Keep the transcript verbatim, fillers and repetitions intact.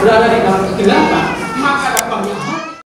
Sudah ada di